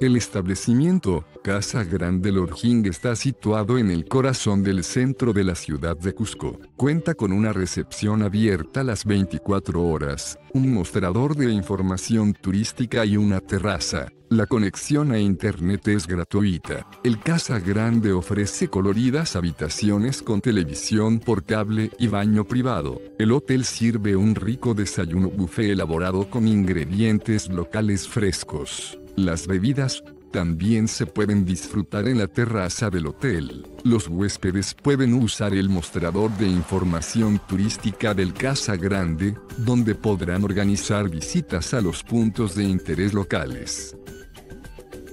El establecimiento, Casa Grande Lodging, está situado en el corazón del centro de la ciudad de Cusco. Cuenta con una recepción abierta las 24 horas, un mostrador de información turística y una terraza. La conexión a internet es gratuita. El Casa Grande ofrece coloridas habitaciones con televisión por cable y baño privado. El hotel sirve un rico desayuno buffet elaborado con ingredientes locales frescos. Las bebidas también se pueden disfrutar en la terraza del hotel. Los huéspedes pueden usar el mostrador de información turística del Casa Grande, donde podrán organizar visitas a los puntos de interés locales.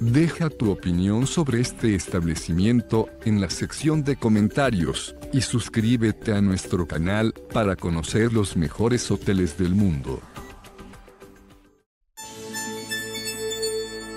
Deja tu opinión sobre este establecimiento en la sección de comentarios y suscríbete a nuestro canal para conocer los mejores hoteles del mundo.